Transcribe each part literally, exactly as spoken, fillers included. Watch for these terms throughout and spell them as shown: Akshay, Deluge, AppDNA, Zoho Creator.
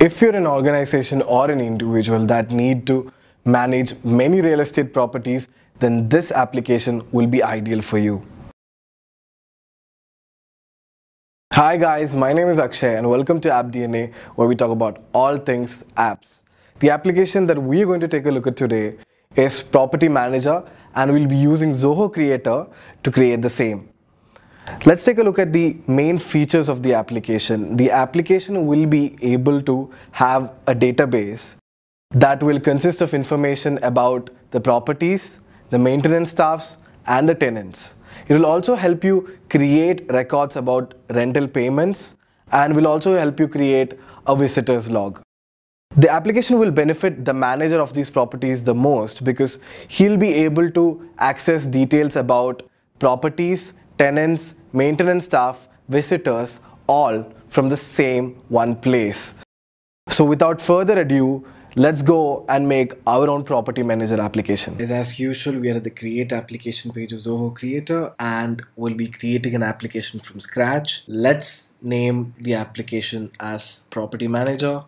If you're an organization or an individual that need to manage many real estate properties, then this application will be ideal for you. Hi guys, my name is Akshay and welcome to AppDNA, where we talk about all things apps. The application that we are going to take a look at today is Property Manager, and we'll be using Zoho Creator to create the same. Let's take a look at the main features of the application. The application will be able to have a database that will consist of information about the properties, the maintenance staffs, and the tenants. It will also help you create records about rental payments and will also help you create a visitor's log. The application will benefit the manager of these properties the most because he'll be able to access details about properties, tenants, maintenance staff, visitors, all from the same one place. So without further ado, let's go and make our own Property Manager application. As usual, we are at the Create Application page of Zoho Creator, and we'll be creating an application from scratch. Let's name the application as Property Manager.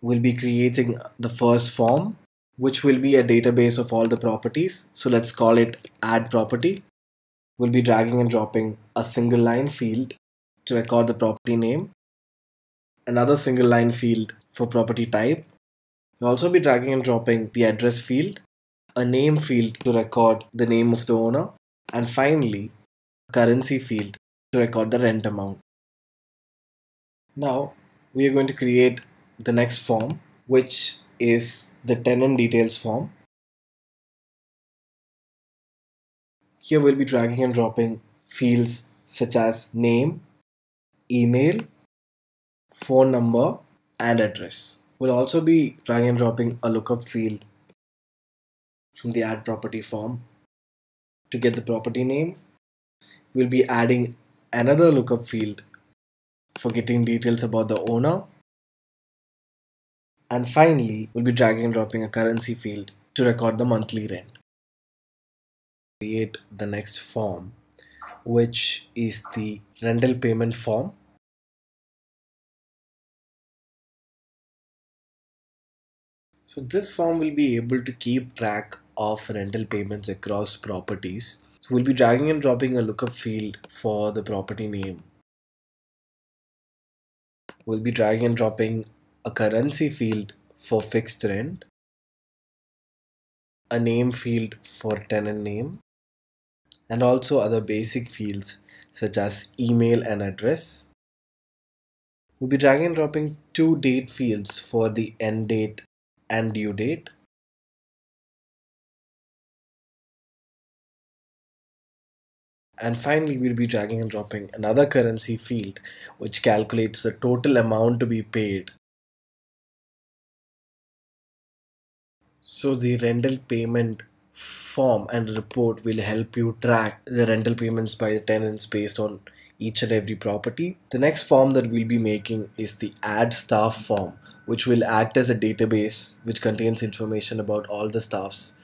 We'll be creating the first form, which will be a database of all the properties. So let's call it Add Property. We'll be dragging and dropping a single line field to record the property name, another single line field for property type. We'll also be dragging and dropping the address field, a name field to record the name of the owner, and finally, a currency field to record the rent amount. Now, we are going to create the next form, which is the tenant details form. Here we'll be dragging and dropping fields such as name, email, phone number, and address. We'll also be dragging and dropping a lookup field from the Add Property form to get the property name. We'll be adding another lookup field for getting details about the owner. And finally, we'll be dragging and dropping a currency field to record the monthly rent. Create the next form, which is the rental payment form. So this form will be able to keep track of rental payments across properties. So we'll be dragging and dropping a lookup field for the property name. We'll be dragging and dropping a currency field for fixed rent, a name field for tenant name, and also other basic fields such as email and address. We'll be dragging and dropping two date fields for the end date and due date. And finally, we'll be dragging and dropping another currency field which calculates the total amount to be paid. So the rental payment form and report will help you track the rental payments by the tenants based on each and every property. The next form that we'll be making is the Add Staff form, which will act as a database which contains information about all the staffs.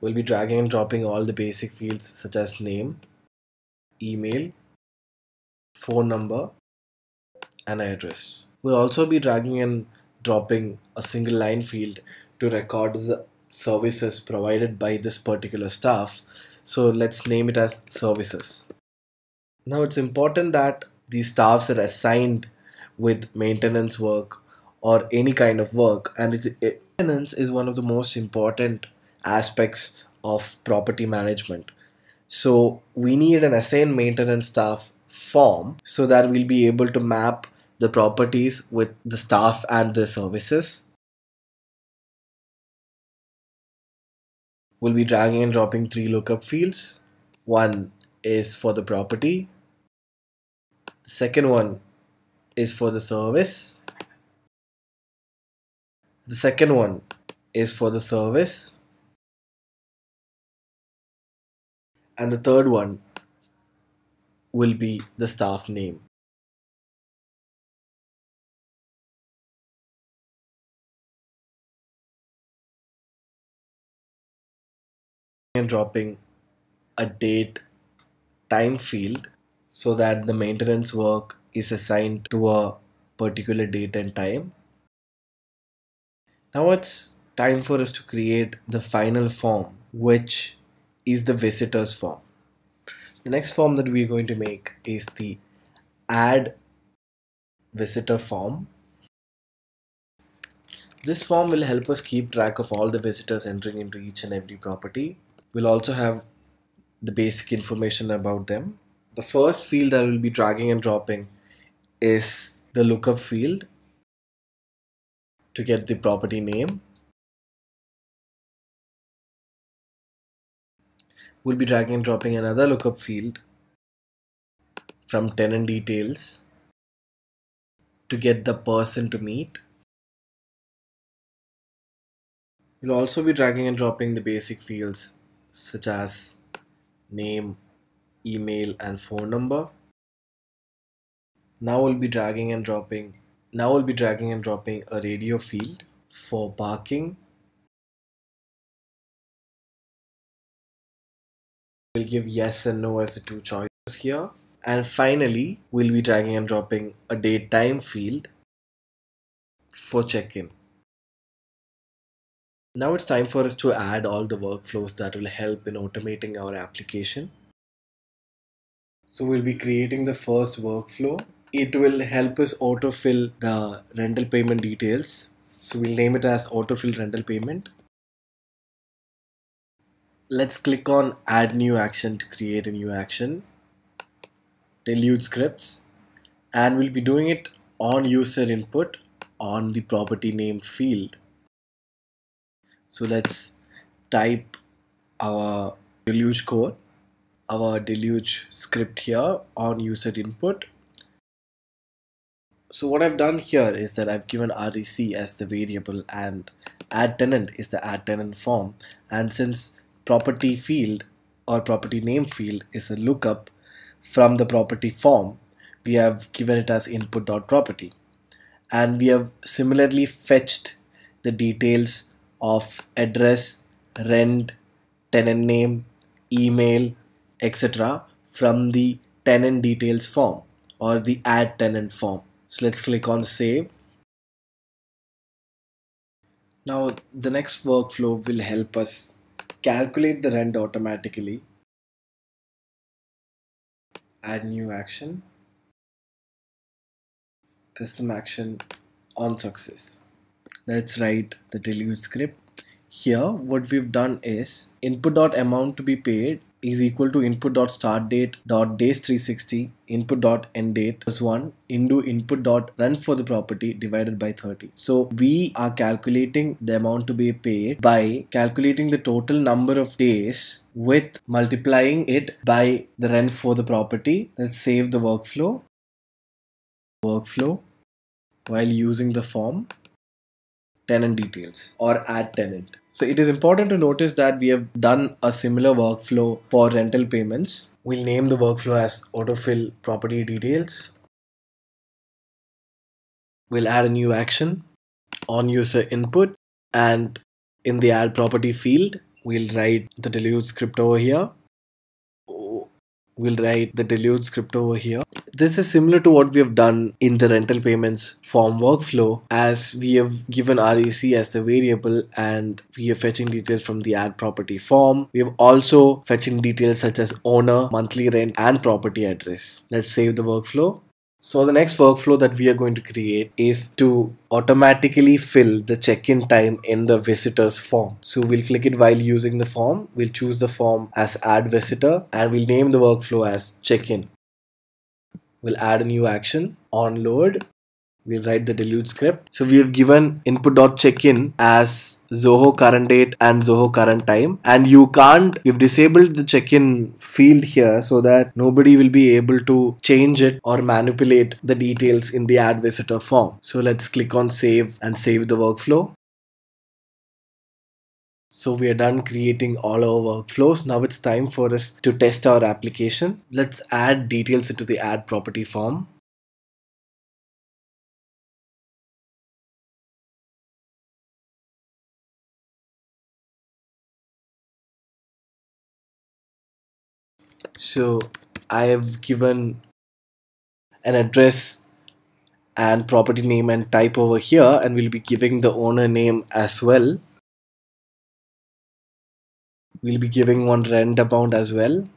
We'll be dragging and dropping all the basic fields such as name, email, phone number, and address. We'll also be dragging and dropping a single line field to record the services provided by this particular staff. So let's name it as services. Now it's important that these staffs are assigned with maintenance work or any kind of work, and it's, it, maintenance is one of the most important aspects of property management. So we need an assigned maintenance staff form so that we'll be able to map the properties with the staff and the services. We'll be dragging and dropping three lookup fields. One is for the property, the second one is for the service, the second one is for the service, and the third one will be the staff name. And dropping a date time field so that the maintenance work is assigned to a particular date and time. Now it's time for us to create the final form, which is the visitors form. The next form that we're going to make is the add visitor form. This form will help us keep track of all the visitors entering into each and every property. We'll also have the basic information about them. The first field that we'll be dragging and dropping is the lookup field to get the property name. We'll be dragging and dropping another lookup field from tenant details to get the person to meet. We'll also be dragging and dropping the basic fields such as name, email and phone number. Now we'll be dragging and dropping now we'll be dragging and dropping a radio field for parking. We'll give yes and no as the two choices here, and finally we'll be dragging and dropping a date time field for check-in. Now it's time for us to add all the workflows that will help in automating our application. So we'll be creating the first workflow. It will help us autofill the rental payment details. So we'll name it as autofill rental payment. Let's click on add new action to create a new action, Deluge scripts, and we'll be doing it on user input on the property name field. So let's type our Deluge code, our Deluge script here on user input. So what I've done here is that I've given R E C as the variable and add tenant is the add tenant form, and since property field or property name field is a lookup from the property form, we have given it as input.property, and we have similarly fetched the details of address, rent, tenant name, email, et cetera from the tenant details form or the add tenant form. So let's click on save. Now the next workflow will help us calculate the rent automatically. Add new action, custom action on success. Let's write the Deluge script. Here what we've done is input.amount to be paid is equal to input.startDate.days three sixty, input.endDate plus one into input.run for the property divided by thirty. So we are calculating the amount to be paid by calculating the total number of days with multiplying it by the rent for the property. Let's save the workflow. Workflow while using the form tenant details or add tenant. So it is important to notice that we have done a similar workflow for rental payments. We'll name the workflow as autofill property details. We'll add a new action on user input, and in the add property field, we'll write the Deluge script over here. We'll write the Deluge script over here. This is similar to what we have done in the rental payments form workflow, as we have given R E C as the variable and we are fetching details from the add property form. We have also fetching details such as owner, monthly rent and property address. Let's save the workflow. So the next workflow that we are going to create is to automatically fill the check-in time in the visitors form. So we'll click it while using the form. We'll choose the form as add visitor and we'll name the workflow as check-in. We'll add a new action on load. We'll write the Deluge script. So we have given input.check-in as Zoho current date and Zoho current time, and you can't, you've disabled the check-in field here so that nobody will be able to change it or manipulate the details in the add visitor form. So let's click on save and save the workflow. So we are done creating all our workflows. Now it's time for us to test our application. Let's add details into the add property form. So I have given an address and property name and type over here, and we'll be giving the owner name as well. We'll be giving one rent amount as well.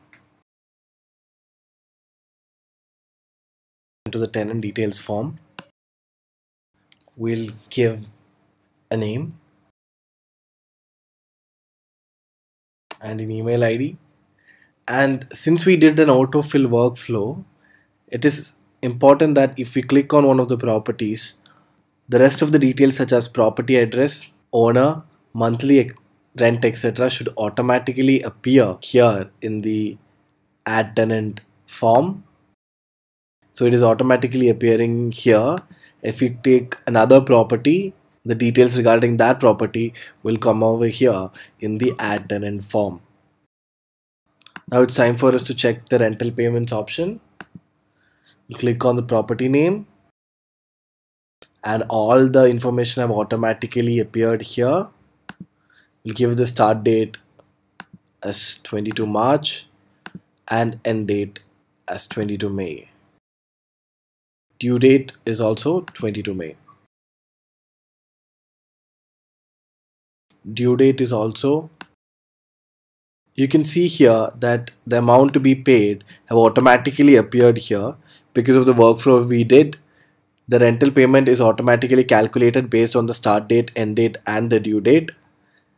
Into the tenant details form, we'll give a name and an email I D. And since we did an autofill workflow, it is important that if we click on one of the properties, the rest of the details such as property address, owner, monthly rent, et cetera should automatically appear here in the add tenant form. So it is automatically appearing here. If we take another property, the details regarding that property will come over here in the add tenant form. Now it's time for us to check the rental payments option. We'll click on the property name, and all the information have automatically appeared here. We'll give the start date as twenty-second March and end date as twenty-second May. Due date is also twenty-second May. Due date is also. You can see here that the amount to be paid have automatically appeared here. Because of the workflow we did, the rental payment is automatically calculated based on the start date, end date, and the due date.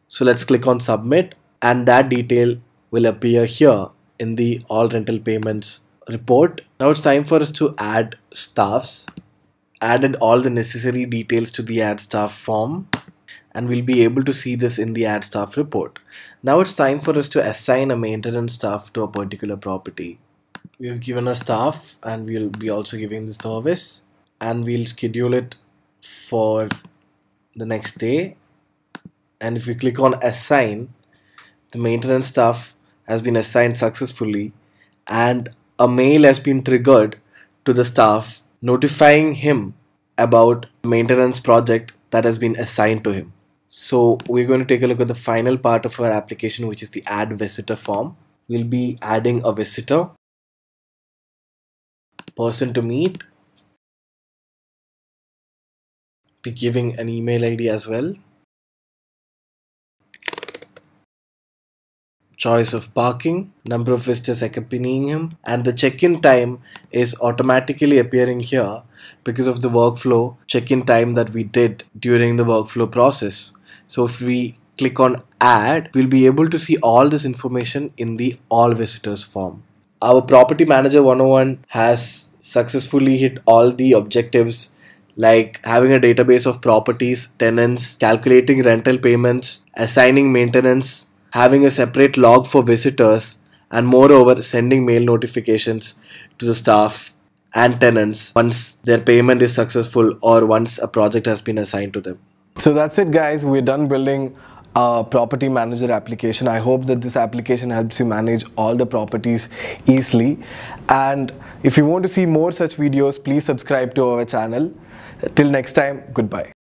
So let's click on submit, and that detail will appear here in the all rental payments report. Now it's time for us to add staffs. Added all the necessary details to the add staff form, and we'll be able to see this in the add staff report. Now it's time for us to assign a maintenance staff to a particular property. We have given a staff, and we'll be also giving the service, and we'll schedule it for the next day. And if we click on assign, the maintenance staff has been assigned successfully, and a mail has been triggered to the staff notifying him about the maintenance project that has been assigned to him. So we're going to take a look at the final part of our application, which is the add visitor form. We'll be adding a visitor, person to meet, be giving an email I D as well, choice of parking, number of visitors accompanying him, and the check-in time is automatically appearing here because of the workflow check-in time that we did during the workflow process. So if we click on add, we'll be able to see all this information in the all visitors form. Our property manager one oh one has successfully hit all the objectives, like having a database of properties, tenants, calculating rental payments, assigning maintenance, having a separate log for visitors, and moreover sending mail notifications to the staff and tenants once their payment is successful or once a project has been assigned to them. So that's it, guys. We're done building Uh, property manager application. I hope that this application helps you manage all the properties easily. And if you want to see more such videos, please subscribe to our channel. Till next time, goodbye.